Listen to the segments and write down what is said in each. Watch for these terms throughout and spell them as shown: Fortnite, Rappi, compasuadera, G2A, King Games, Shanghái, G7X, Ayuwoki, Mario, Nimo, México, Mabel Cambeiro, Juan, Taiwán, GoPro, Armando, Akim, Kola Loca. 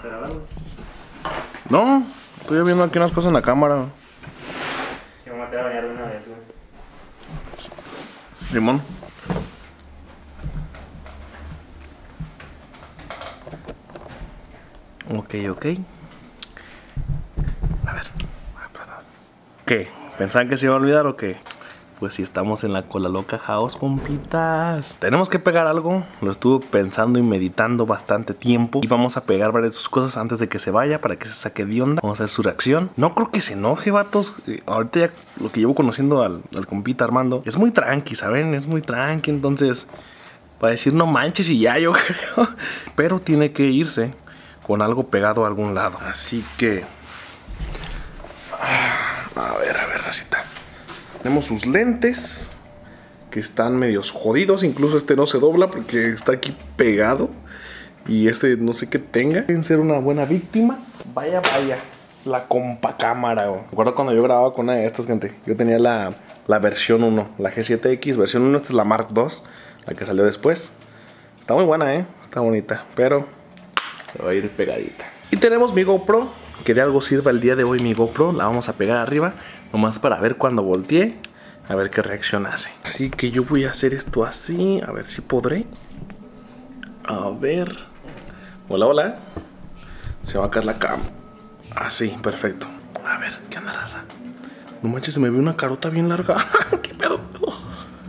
¿Se graba, güey? No, estoy viendo aquí unas cosas en la cámara. Yo me voy a meter a bañar de una vez, güey. Limón. Ok. A ver, ¿qué? ¿Pensaban que se iba a olvidar o qué? Pues si estamos en la Kola Loca House, compitas. Tenemos que pegar algo. Lo estuve pensando y meditando bastante tiempo. Y vamos a pegar varias cosas antes de que se vaya, para que se saque de onda. Vamos a hacer su reacción. No creo que se enoje, vatos. Ahorita ya lo que llevo conociendo al compita Armando, es muy tranqui, ¿saben? Es muy tranqui, entonces para decir no manches y ya, yo creo. Pero tiene que irse con algo pegado a algún lado. Así que a ver, racita. Tenemos sus lentes, que están medios jodidos. Incluso este no se dobla porque está aquí pegado. Y este no sé qué tenga. Quieren ser una buena víctima. Vaya, la compa cámara. Me acuerdo cuando yo grababa con una de estas, gente. Yo tenía la versión 1, la G7X, versión 1. Esta es la Mark II, la que salió después. Está muy buena, está bonita, pero se va a ir pegadita. Y tenemos mi GoPro, que de algo sirva el día de hoy mi GoPro. La vamos a pegar arriba, nomás para ver cuando voltee, a ver qué reacción hace. Así que yo voy a hacer esto así, a ver si podré. A ver. Hola. Se va a caer la cama. Así, perfecto. A ver, ¿qué anda, raza? No manches, se me ve una carota bien larga. ¿Qué pedo?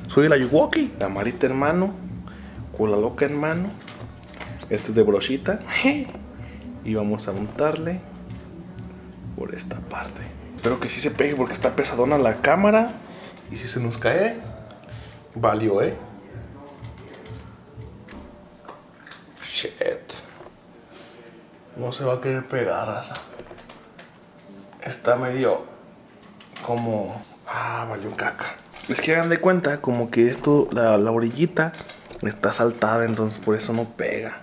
Soy el Ayuwoki. La Marita, hermano. Kola Loca, hermano. Este es de brochita. Y vamos a montarle por esta parte. Espero que sí se pegue porque está pesadona la cámara. Y si se nos cae, valió, Shit. No se va a querer pegar, raza. Está medio como... Ah, valió caca. Es que hagan de cuenta como que esto, la orillita está saltada, entonces por eso no pega.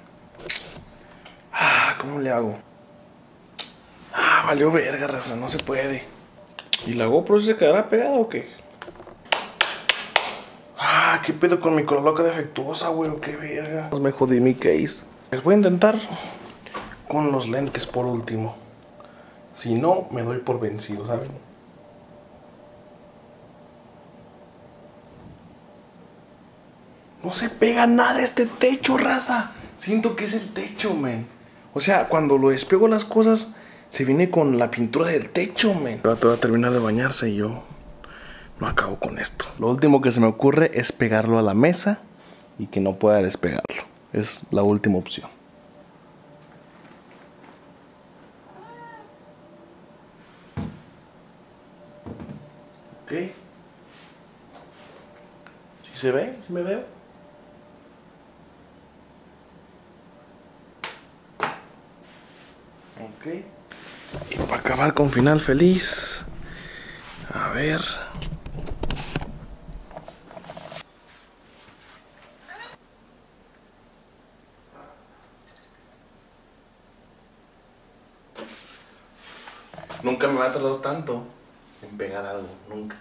¿Cómo le hago? Valió verga, raza, no se puede. ¿Y la GoPro se quedará pegada o qué? ¿Qué pedo con mi Kola Loca defectuosa, güey? ¿Qué verga? Me jodí mi case. Les voy a intentar con los lentes por último. Si no, me doy por vencido, ¿saben? No se pega nada este techo, raza. Siento que es el techo, men. O sea, cuando lo despego las cosas, se viene con la pintura del techo, men. Ahora te va a terminar de bañarse y yo no acabo con esto. Lo último que se me ocurre es pegarlo a la mesa y que no pueda despegarlo. Es la última opción. Ok. ¿Sí se ve? ¿Sí me veo? Okay. Y para acabar con final feliz, a ver. Nunca me ha tardado tanto en pegar algo, nunca.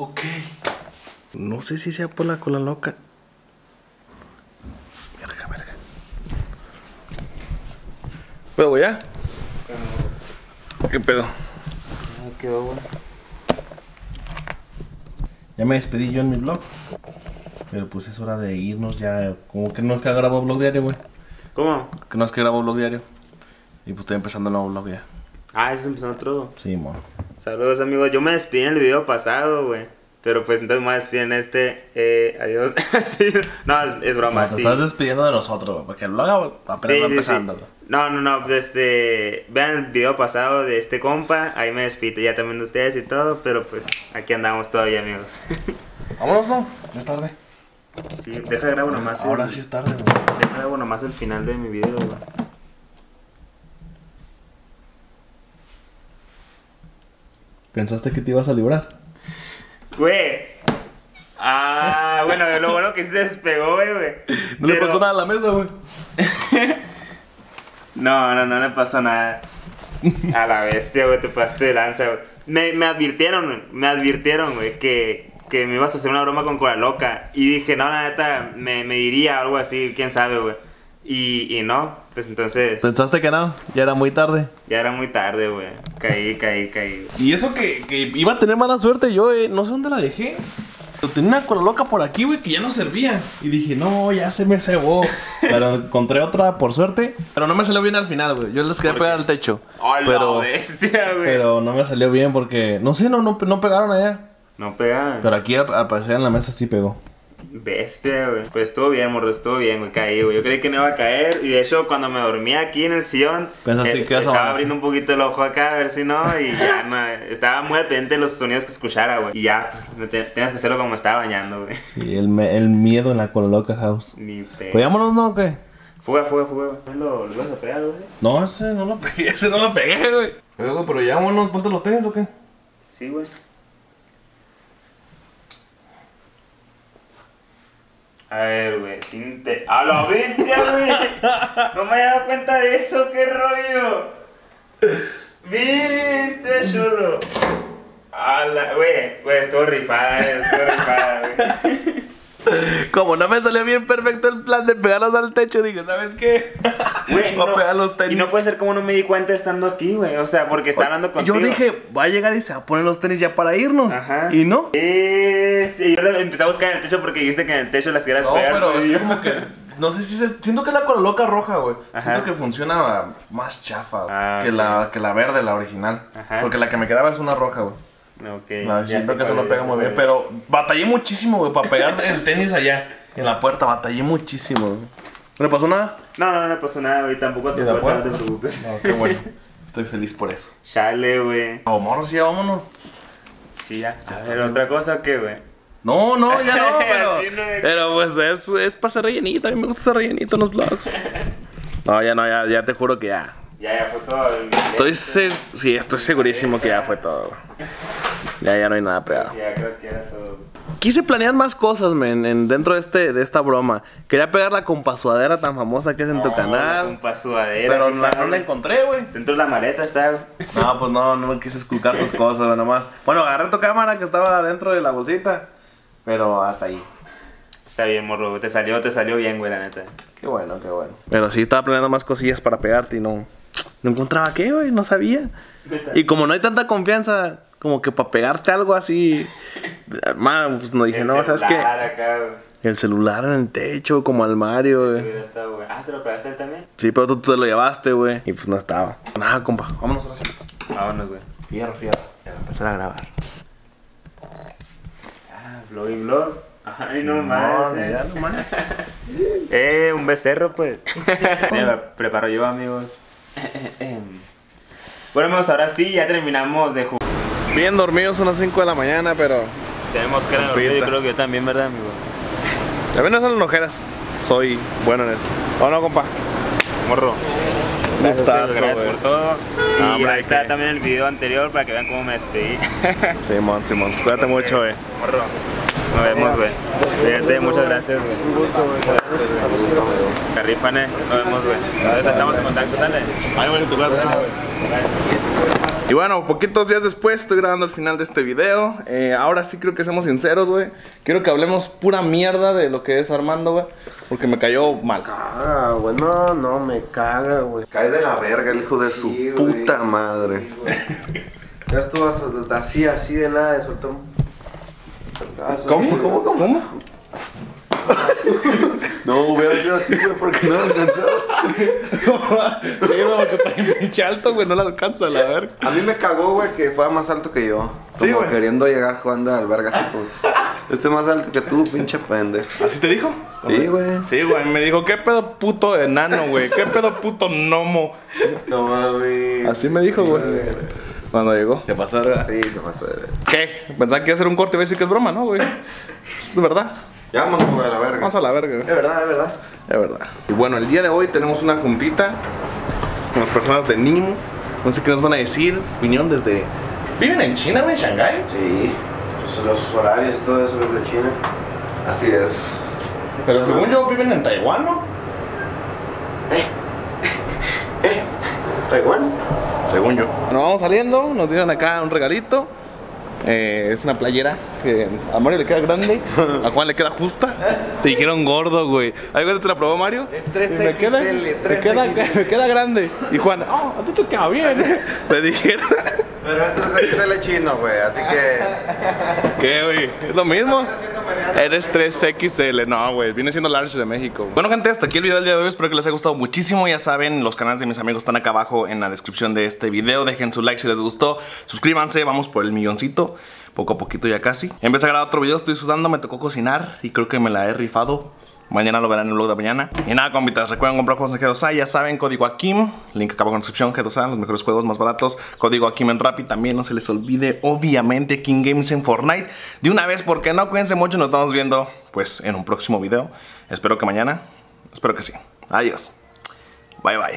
Ok. No sé si sea por la Kola Loca. Verga. ¿Luego ya? ¿Qué pedo? Quedó bueno. Ya me despedí yo en mi vlog. Pero pues es hora de irnos ya. Como que no es que grabo vlog diario, güey. ¿Cómo? Que no es que grabo vlog diario. Y pues estoy empezando el nuevo vlog ya. Ah, ¿estás empezando otro? Sí, mono. Saludos, amigos. Yo me despedí en el video pasado, güey. Pero pues entonces me despedí en este. Adiós. Sí. No, es broma, no, sí. Te estás despidiendo de nosotros, güey. Porque el vlog apenas va empezando, güey. No. Vean el video pasado de este compa. Ahí me despido ya también de ustedes y todo. Pero pues aquí andamos todavía, amigos. Vámonos, ¿no? Ya es tarde. Sí, deja de grabar nomás. Ahora sí es tarde, güey. Deja de grabar nomás el final de mi video, güey. ¿Pensaste que te ibas a librar? Güey. Bueno, lo bueno que sí se despegó, güey. No pero... le pasó nada a la mesa, güey. No le pasó nada. A la bestia, güey, te pasaste de lanza, güey. Me advirtieron, güey. Que me ibas a hacer una broma con Kola Loca. Y dije, no, la neta, me diría algo así, quién sabe, güey. Y no, pues entonces... ¿Pensaste que no? Ya era muy tarde. Ya era muy tarde, güey. Caí. Y eso que iba a tener mala suerte yo, no sé dónde la dejé. Pero tenía una Kola Loca por aquí, güey, que ya no servía. Y dije, no, ya se me cebó. Pero encontré otra, por suerte. Pero no me salió bien al final, güey. Yo les quería pegar al techo. ¡Oh, la bestia, güey! Pero no me salió bien porque... No sé, no pegaron allá. No pegaron. Pero aquí, al parecer, en la mesa sí pegó. Bestia, güey. Pues estuvo bien, mordo, estuvo bien, güey. Caí, güey. Yo creí que no iba a caer. Y de hecho, cuando me dormía aquí en el sillón, estaba abriendo un poquito el ojo acá a ver si no. Y ya, no, estaba muy pendiente de los sonidos que escuchara, güey. Y ya, pues tenías que hacerlo como estaba bañando, güey. Sí, el miedo en la Kola Loca House. Ni pedo. Pues vámonos, ¿no? ¿Qué? Fuga. ¿Lo vas a pegar, güey? No, ese no lo pegué, güey. Pero ya, vámonos, ponte los tenis o qué. Sí, güey. A ver, güey, ¡a la bestia, güey! No me había dado cuenta de eso, qué rollo. ¡Viste, chulo! ¡A la, güey, estuvo rifada, güey! Como no me salió bien perfecto el plan de pegarlos al techo, dije, ¿sabes qué? Güey, voy a pegar los tenis. Y no puede ser como no me di cuenta estando aquí, güey. O sea, porque está hablando contigo. Yo dije, va a llegar y se va a poner los tenis ya para irnos. Ajá. Y no. Y yo empecé a buscar en el techo porque dijiste que en el techo las querías pegar. No, pero es como que... No sé si se... Siento que es la Kola Loca roja, güey. Siento que funciona más chafa que la verde, la original. Ajá. Porque la que me quedaba es una roja, güey. Okay, no, siento que se lo pega muy bien, pero batallé muchísimo, güey, para pegar el tenis allá en la puerta, batallé muchísimo, güey. ¿No le pasó nada? No le pasó nada, güey, tampoco a tu puerta, no te preocupes. No, qué bueno, estoy feliz por eso. Chale, güey. Oh, morro, sí, vámonos. Sí, ya. A ver, ¿otra cosa o qué, güey? No, ya no, pero pues es para ser rellenito, a mí me gusta ser rellenito en los vlogs. No, ya te juro que ya. Ya fue todo. Estoy segurísimo que ya fue todo. Ya no hay nada pegado. Ya creo que era todo. Quise planear más cosas, men, dentro de esta broma. Quería pegar la compasuadera tan famosa que es en tu canal. Compasuadera. Pero no la encontré, güey. Dentro de la maleta está, güey. No, pues no me quise esculcar tus cosas, güey, nomás. Bueno, agarré tu cámara que estaba dentro de la bolsita. Pero hasta ahí. Está bien, morro. Te salió bien, güey, la neta. Qué bueno. Pero sí estaba planeando más cosillas para pegarte y no encontraba qué, güey, no sabía. Y como no hay tanta confianza, como que para pegarte algo así, pues no dije, no, ¿sabes qué? El celular en el techo, como al Mario, güey. Ah, ¿se lo pegaste también? Sí, pero tú te lo llevaste, güey. Y pues no estaba. Nada, compa, vámonos ahora sí. Vámonos, güey. Fierro. Ya voy a empezar a grabar. Ah, vlog. Ay, no más, no más. Un becerro, pues. Se lo preparo yo, amigos. Bueno, amigos, ahora sí, ya terminamos de jugar. Bien dormidos, son las 5 de la mañana, pero... Tenemos cara de dormido y creo que yo también, ¿verdad, amigo? A mí no son las ojeras. Soy bueno en eso. ¿O no, compa? Morro. Gracias por todo. Y ahí está también el video anterior para que vean cómo me despedí. Simón, cuídate mucho, Morro. Nos vemos, güey. Fíjate, muchas gracias, güey. Un gusto, güey. Carrífane, nos vemos, güey. Entonces estamos en contacto, dale. Ay, bueno, tu cuarto, güey. Y bueno, poquitos días después estoy grabando el final de este video. Ahora sí creo que seamos sinceros, güey. Quiero que hablemos pura mierda de lo que es Armando, güey. Porque me cayó mal. Caga, güey. No, me caga, güey. Cae de la verga el hijo de su puta madre. Ya estuvo así de nada, de soltar un... ¿Cómo? No, hubiera sido así, güey, porque no lo alcanzabas. Sí, porque está bien pinche alto, güey, no lo alcanza, la verga. A mí me cagó, güey, que fue más alto que yo. Sí, güey. Queriendo llegar jugando al verga así, güey. Este es más alto que tú, pinche pendejo. ¿Así te dijo? Sí, güey. Sí, güey, me dijo, ¿qué pedo puto enano, güey? ¿Qué pedo puto gnomo? No mames. Así me dijo, güey. Cuando llegó. ¿Te pasó, verdad? Sí, se pasó. ¿Qué? Pensaba que iba a hacer un corte y iba a decir que es broma, ¿no, güey? Es verdad. Ya vamos a la verga. Vamos a la verga, güey. Es verdad. Y bueno, el día de hoy tenemos una juntita con las personas de Nimo. No sé qué nos van a decir. Vinieron desde... ¿Viven en China, güey? ¿En Shanghái? Sí. Pues los horarios y todo eso es de China. Así es. Pero según yo, viven en Taiwán, ¿no? Taiwán, según yo. Nos vamos saliendo, nos dieron acá un regalito. Es una playera que a Mario le queda grande, a Juan le queda justa. Te dijeron gordo, güey. ¿Ahí veces te la probó Mario? Es 3XL, me queda grande. Y Juan, oh, a ti te queda bien. Le dijeron. Pero es 3XL chino, güey, así que... ¿Qué, güey? ¿Es lo mismo? Eres 3XL, no, güey, viene siendo large de México. Bueno, gente, hasta aquí el video del día de hoy. Espero que les haya gustado muchísimo. Ya saben, los canales de mis amigos están acá abajo en la descripción de este video. Dejen su like si les gustó, suscríbanse, vamos por el 1,000,000. Poco a poquito ya casi. Empecé a grabar otro video, estoy sudando, me tocó cocinar y creo que me la he rifado. Mañana lo verán en el vlog de mañana. Y nada, compitas, recuerden comprar juegos en G2A. Ya saben, código Akim, link acá abajo en la descripción. G2A, los mejores juegos más baratos. Código Akim en Rappi también, no se les olvide. Obviamente, King Games en Fortnite. De una vez, porque no, cuídense mucho. Nos estamos viendo, pues, en un próximo video. Espero que mañana. Espero que sí. Adiós. Bye, bye.